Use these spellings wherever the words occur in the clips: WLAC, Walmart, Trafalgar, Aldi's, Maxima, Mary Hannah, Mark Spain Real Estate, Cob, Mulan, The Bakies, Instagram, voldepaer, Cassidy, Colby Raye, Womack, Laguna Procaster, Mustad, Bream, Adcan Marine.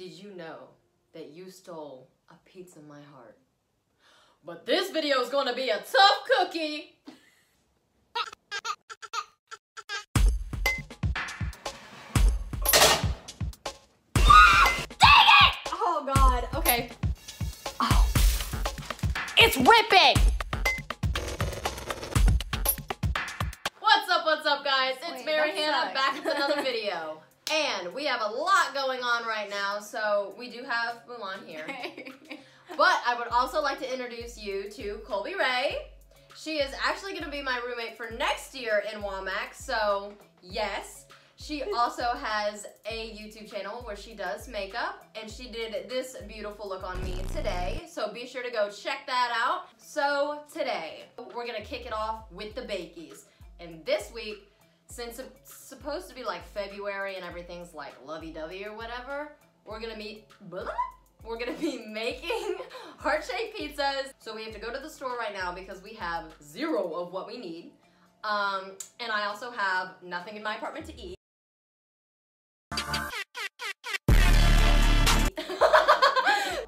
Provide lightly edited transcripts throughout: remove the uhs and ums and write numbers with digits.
Did you know that you stole a piece of my heart? But this video is gonna be a tough cookie. Dang it! Oh God, okay. Oh, it's ripping. What's up guys? It's Mary Hannah back with another video. And we have a lot going on right now, so we do have Mulan here. But I would also like to introduce you to Colby Raye. She is actually going to be my roommate for next year in Womack, so yes. She also has a YouTube channel where she does makeup, and she did this beautiful look on me today, so be sure to go check that out. So today, we're going to kick it off with the Bakies. And this week, since it's supposed to be like February and everything's like lovey-dovey or whatever, we're gonna be making heart-shaped pizzas. So we have to go to the store right now because we have zero of what we need. And I also have nothing in my apartment to eat. I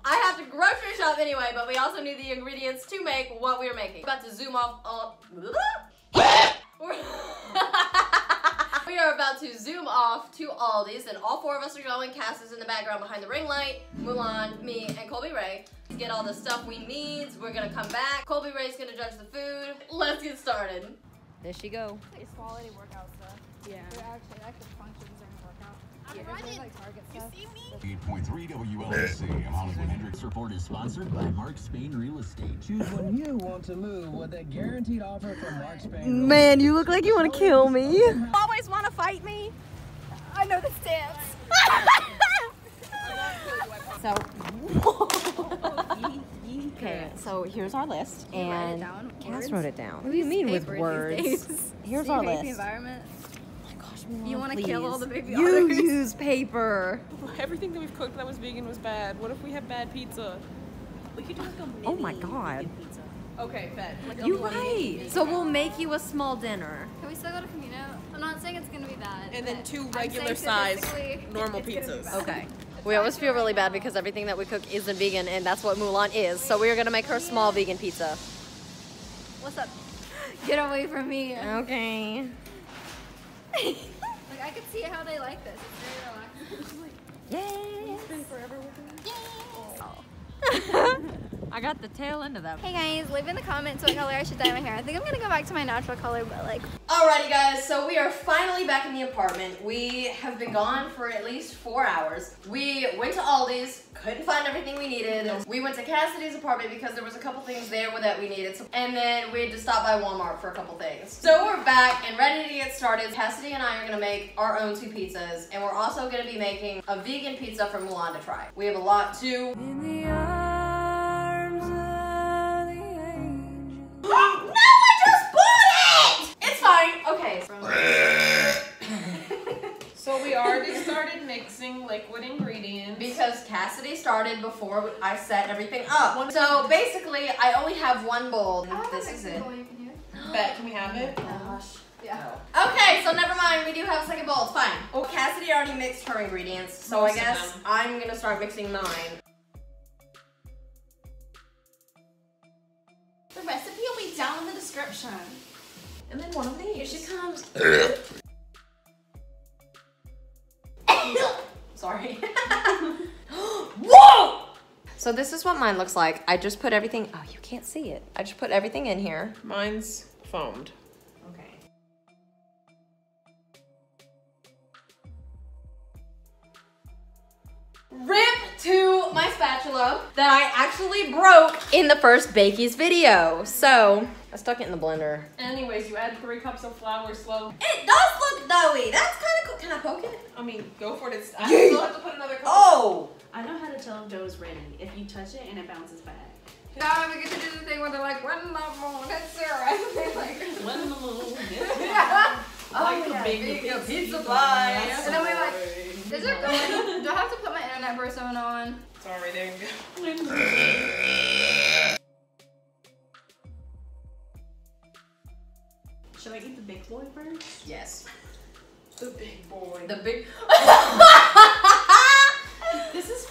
have to grocery shop anyway, but we also need the ingredients to make what we're making. About to zoom off We are about to zoom off to Aldi's, and all four of us are going. Cass is in the background behind the ring light, Mulan, me, and Colby Raye. To get all the stuff we need, we're gonna come back. Colby Raye's gonna judge the food. Let's get started. There she go. It's quality workout stuff. Yeah. They're actually like the functions during the workout. I'm running. Like Target stuff. You see me? 8.3 WLAC and Hollywood Hendrix Report is sponsored by Mark Spain Real Estate. Choose when you want to move with a guaranteed offer from Mark Spain. Man, you look like you want to kill me. You always want to fight me. I know the stance. Okay, so here's our list, and Cass wrote it down. What do you mean with words? Here's our list. You want to kill all the baby otters? You use paper. Everything that we've cooked that was vegan was bad. What if we have bad pizza? We could do like a mini. Oh my God. Pizza. Okay, bet. Like you're right. So we'll make you a small dinner. Can we still go to Camino? I'm not saying it's going to be bad. And then two regular size normal pizzas. Okay. We always feel really bad because everything that we cook isn't vegan, and that's what Mulan is. So we are going to make her small vegan pizza. What's up? Get away from me. Okay. Like I could see how they like this. It's very relaxing. Yay! It's been forever with me. Yay! Oh. I got the tail end of that. Hey guys, leave in the comments what color I should dye my hair. I think I'm gonna go back to my natural color, but like. Alrighty guys, so we are finally back in the apartment. We have been gone for at least 4 hours. We went to Aldi's, couldn't find everything we needed. We went to Cassidy's apartment because there was a couple things there that we needed. And then we had to stop by Walmart for a couple things. So we're back and ready to get started. Cassidy and I are gonna make our own two pizzas, and we're also gonna be making a vegan pizza for Mulan to try. We have a lot to. Liquid ingredients because Cassidy started before I set everything up. So basically, I only have one bowl. And this is it. Bet, can we have it? Oh my gosh. Yeah. Okay, so never mind. We do have a second bowl. It's fine. Oh, Cassidy already mixed her ingredients, so I guess I'm gonna start mixing mine. The recipe will be down in the description. And then one of these. Here she comes. Sorry. Whoa! So this is what mine looks like. I just put everything, oh, you can't see it. I just put everything in here. Mine's foamed. Okay. RIP to my spatula that I actually broke in the first Bakies video. So I stuck it in the blender. Anyways, you add 3 cups of flour slow. It does look doughy. That's kind of cool. Can I poke it? I mean, go for it. It's, I still have to put another cup. Oh! I know how to tell if dough's ready. If you touch it and it bounces back. Now we get to do the thing where they're like, one level, that's it, right? Like, one level, yeah. Like the big pizza pie. And then we're like, is it going? Do I have to put my internet persona on? It's already there. Should I eat the big boy first? Yes. The big boy. The big. This is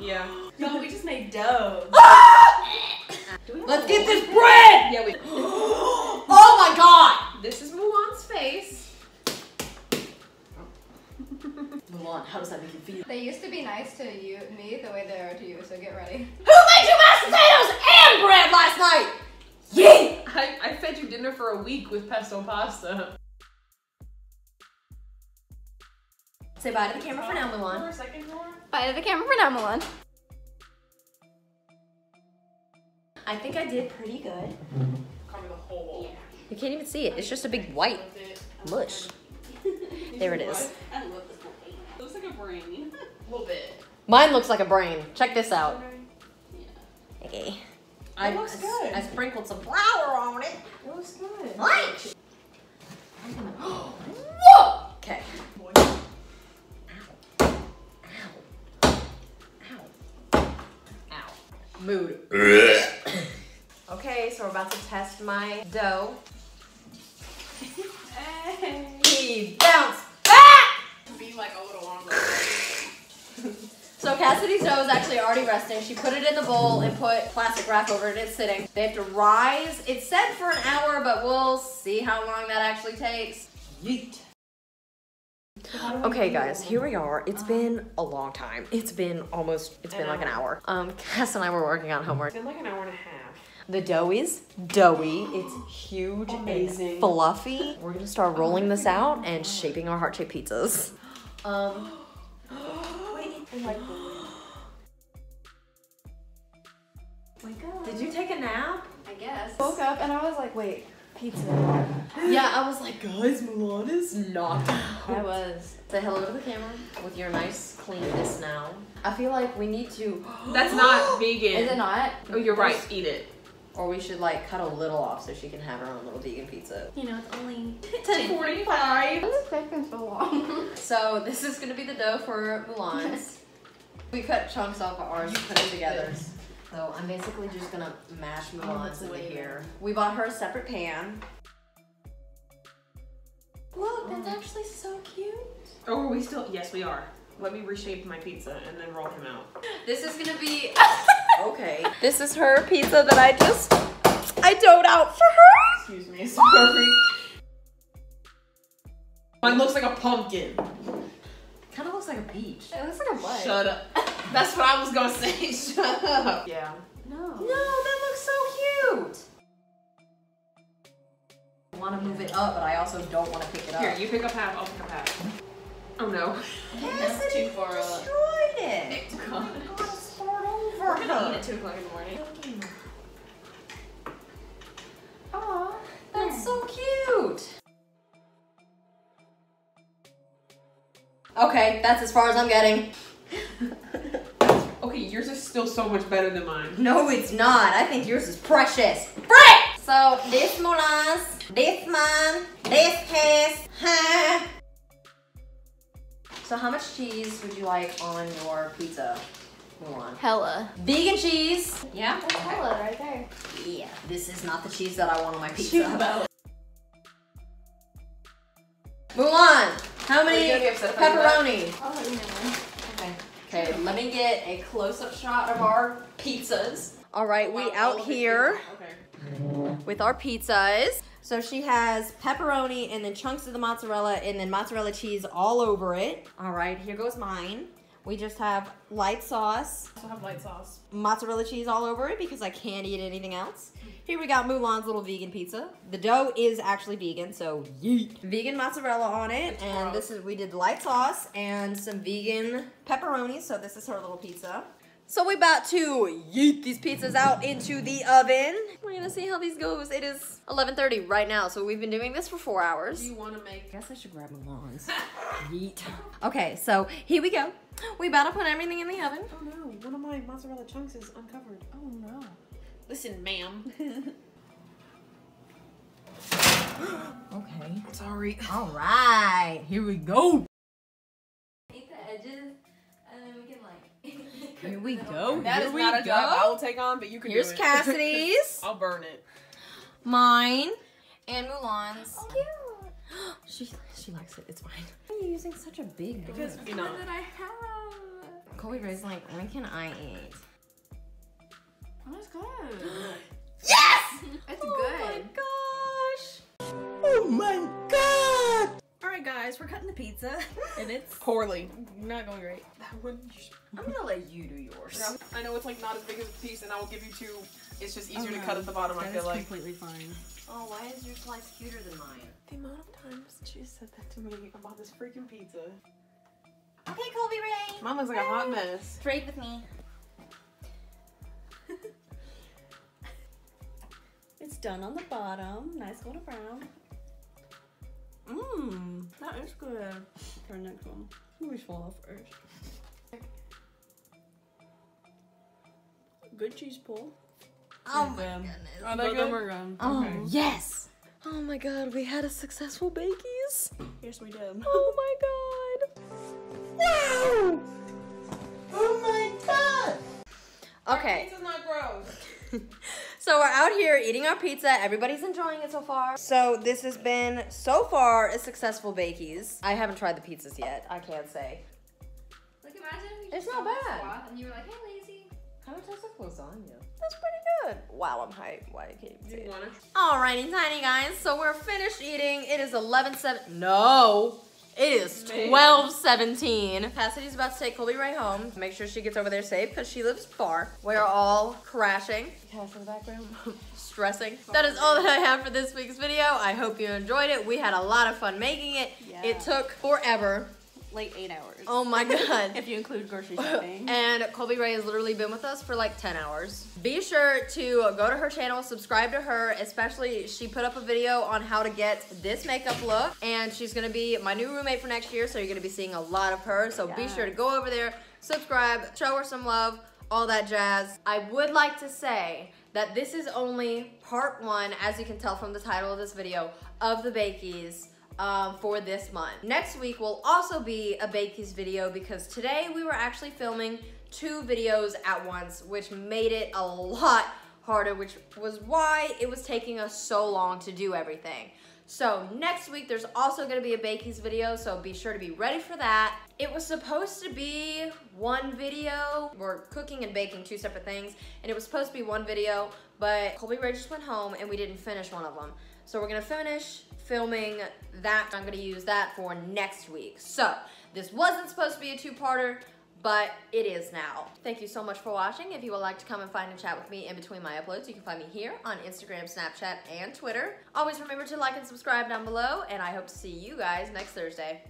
Yeah. No, we just made dough. Let's get this bread! Yeah, we oh my god! This is Mulan's face. Mulan, how does that make you feel? They used to be nice to you, me, the way they are to you, so get ready. Who made you mashed potatoes and bread last night? Yeah! I fed you dinner for a week with pesto pasta. Say bye to the camera for now, Mulan. For a second more? Bye to the camera for now, Mulan. I think I did pretty good. Cover the whole. You can't even see it. It's just a big white mush. There it is. I love this little thing. It looks like a brain. A little bit. Mine looks like a brain. Check this out. Okay. It looks good. I sprinkled some flour on it. It looks good. Lunch! Whoa! Okay. Mood. Okay, so we're about to test my dough. Hey, bounce back! Be like a little longer. So Cassidy's dough is actually already resting. She put it in the bowl and put plastic wrap over it. It's sitting. They have to rise. It said for an hour, but we'll see how long that actually takes. Yeet. Okay guys, here we are. It's been a long time. It's been like an hour. Cass and I were working on homework. It's been like an hour and a half. The dough is doughy. It's huge. Amazing. And fluffy. We're gonna start rolling this out and shaping our heart-shaped pizzas. Wake up. Did you take a nap? I guess. I woke up and I was like, wait. Pizza. Yeah, I was like, guys, Mulan is knocked out. I was. Say hello to the camera with your nice cleanness now. I feel like we need to. That's not vegan. Is it not? Oh, you're right. Eat it. Or we should like cut a little off so she can have her own little vegan pizza. You know, it's only 10:45. Why is taking so long? So this is gonna be the dough for Mulan's. We cut chunks off of ours and put it together. So I'm basically just gonna mash Mulan's into here. We bought her a separate pan. Look, that's actually so cute. Oh, are we still? Yes, we are. Let me reshape my pizza and then roll him out. This is gonna be okay. This is her pizza that I doughed out for her. Excuse me. Sorry. Mine looks like a pumpkin. Kind of looks like a peach. It looks like a butt. Shut up. That's what I was gonna say. Shut up. Yeah. No. No, that looks so cute. I want to move it up, but I also don't want to pick it up. Here, you pick up half. I'll pick up half. Oh no. Cassidy too far destroyed up. It. God. We gotta start over. We're gonna eat at 2 o'clock in the morning. Aw, that's so cute. Okay, that's as far as I'm getting. Okay, yours is still so much better than mine. No, it's not. I think yours is precious. Right! So, this Mulan's, this mine, this his, huh? So how much cheese would you like on your pizza, Mulan? Hella. Vegan cheese. Yeah? That's hella right there. Yeah. This is not the cheese that I want on my pizza. Mulan, how many pepperoni? I'll let you know. Okay, let me get a close-up shot of our pizzas. All right, we out here with our pizzas. So she has pepperoni and then chunks of the mozzarella and then mozzarella cheese all over it. All right, here goes mine. We just have light sauce. I also have light sauce. Mozzarella cheese all over it because I can't eat anything else. Here we got Mulan's little vegan pizza. The dough is actually vegan, so yeet. Vegan mozzarella on it, it's and gross. This is, we did light sauce and some vegan pepperoni, so this is her little pizza. So we about to yeet these pizzas out into the oven. We're gonna see how these goes. It is 11:30 right now, so we've been doing this for 4 hours. Do you wanna make? I guess I should grab Mulan's. Yeet. Okay, so here we go. We about to put everything in the oven. Oh no, one of my mozzarella chunks is uncovered. Oh no. Listen, ma'am. Okay. Sorry. All right, here we go. Eat the edges. Here we go. That is not a job I will take on, but you can do it. Here's Cassidy's. I'll burn it. Mine and Mulan's. Oh, cute. She likes it. It's fine. Why are you using such a big one? Because it's not that I have. Colby Raye's like, when can I eat? Oh, that's good. Yes! It's good. Oh my god! All right, guys, we're cutting the pizza, and it's poorly. Not going great. That one. I'm gonna let you do yours. Yeah, I know it's like not as big as a piece, and I will give you two. It's just easier to cut at the bottom. That I feel like. Completely fine. Oh, why is your slice cuter than mine? The amount of times she said that to me about this freaking pizza. Okay, Colby Raye. Mine looks like a hot mess. Trade with me. It's done on the bottom. Nice golden brown. Mmm, that is good. Our next one. We fall off first. Good cheese pull. Oh my goodness. Oh, both of them are gone. Oh, okay. Yes. Oh my god, we had a successful Bakies. Yes, we did. Oh my god. Wow. Oh my god. Okay. This is not gross. So we're out here eating our pizza. Everybody's enjoying it so far. So this has been, so far, a successful Bakies. I haven't tried the pizzas yet, I can't say. Like imagine if you just saw a swath and you were like, hey lazy. How much does it lasagna? That's pretty good. Wow, I'm hyped. Why I can't see it. Alrighty, tiny guys. So we're finished eating. It is 11:07. No. It is 12:17. Cassidy's about to take Colby Raye home. Make sure she gets over there safe because she lives far. We are all crashing. Cass in the background. Stressing. That is all that I have for this week's video. I hope you enjoyed it. We had a lot of fun making it. Yeah. It took forever. Like 8 hours. Oh my god. If you include grocery shopping. And Colby Raye has literally been with us for like 10 hours. Be sure to go to her channel, subscribe to her, especially she put up a video on how to get this makeup look. And she's gonna be my new roommate for next year, so you're gonna be seeing a lot of her. So be sure to go over there, subscribe, show her some love, all that jazz. I would like to say that this is only part one, as you can tell from the title of this video, of the Bakies. For this month. Next week will also be a Bakies video because today we were actually filming 2 videos at once, which made it a lot harder, which was why it was taking us so long to do everything. So next week there's also gonna be a Bakies video, so be sure to be ready for that. It was supposed to be 1 video. We're cooking and baking 2 separate things, and it was supposed to be 1 video, but Colby Raye just went home and we didn't finish one of them. So we're gonna finish filming that. I'm gonna use that for next week. So this wasn't supposed to be a 2-parter, but it is now. Thank you so much for watching. If you would like to come and find and chat with me in between my uploads, you can find me here on Instagram, Snapchat, and Twitter. Always remember to like and subscribe down below, and I hope to see you guys next Thursday.